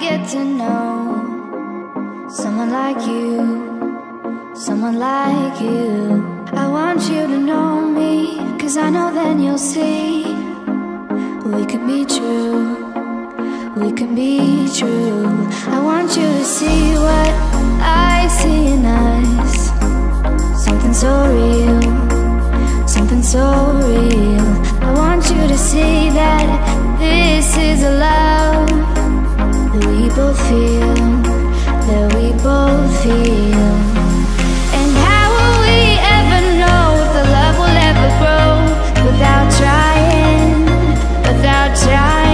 get to know someone like you, someone like you. I want you to know me, 'cause I know then you'll see we could be true, we could be true. I want you to see what I see in us, something so real, something so real. I want you to see that this is a love that we both feel, that we both feel. And how will we ever know if the love will ever grow without trying, without trying?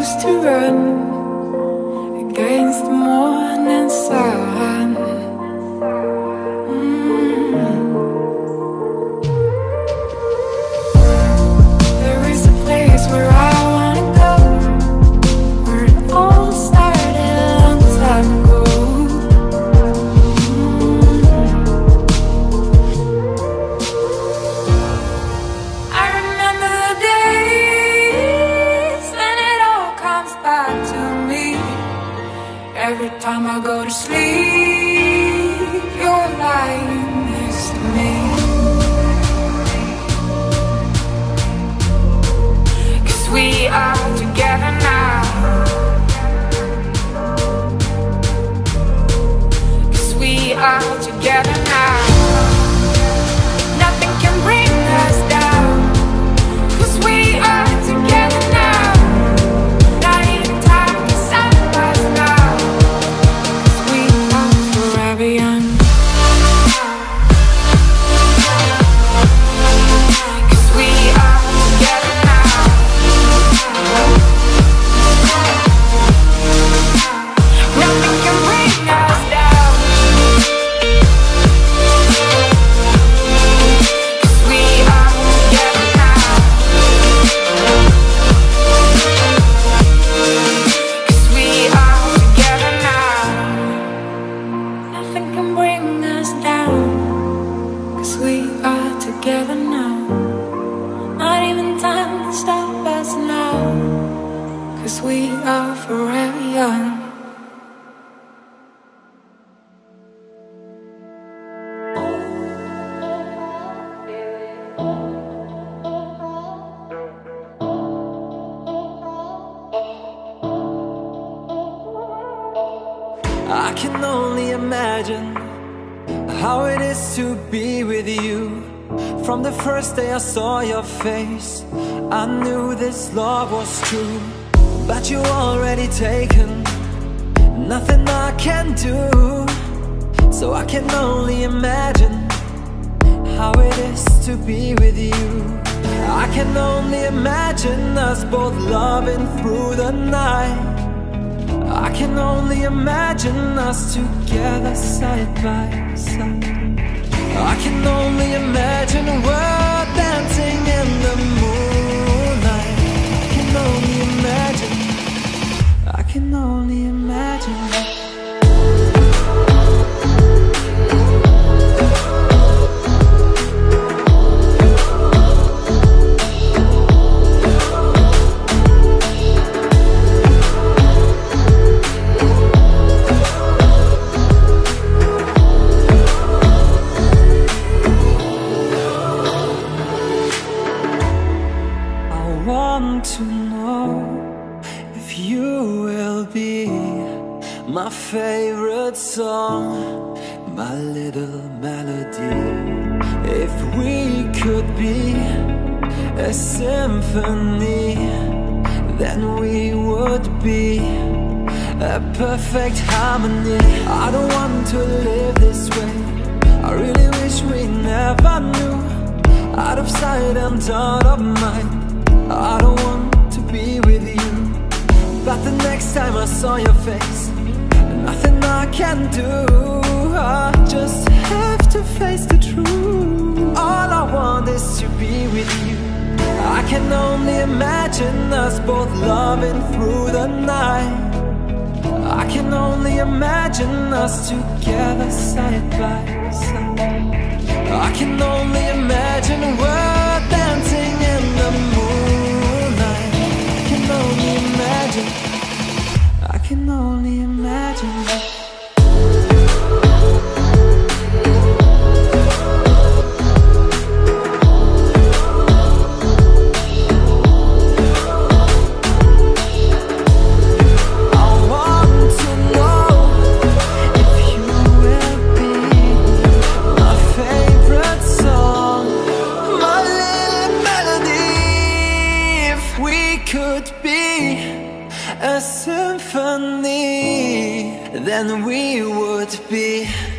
used to run against the morning sun. There is a place where I wanna go, where it all started a long time ago. Every time I go to sleep, you're lying next to me. 'Cause we are together now. 'Cause we are together now. Nothing can bring us down. 'Cause we are together now. Not even time can stop us now. I can only imagine how it is to be with you. From the first day I saw your face, I knew this love was true. But you're already taken, nothing I can do. So I can only imagine how it is to be with you. I can only imagine us both loving through the night. I can only imagine us together side by side. I can only imagine we're dancing in the moonlight. I can only imagine. I can only imagine. Favorite song, my little melody. If we could be a symphony, then we would be a perfect harmony. I don't want to live this way. I really wish we never knew. Out of sight and out of mind, I don't want to be with you. But the next time I saw your face, nothing I can do, I just have to face the truth. All I want is to be with you. I can only imagine us both loving through the night. I can only imagine us together side by side. I can only imagine we're dancing in the moonlight. I can only imagine. I can only imagine that. Then we would be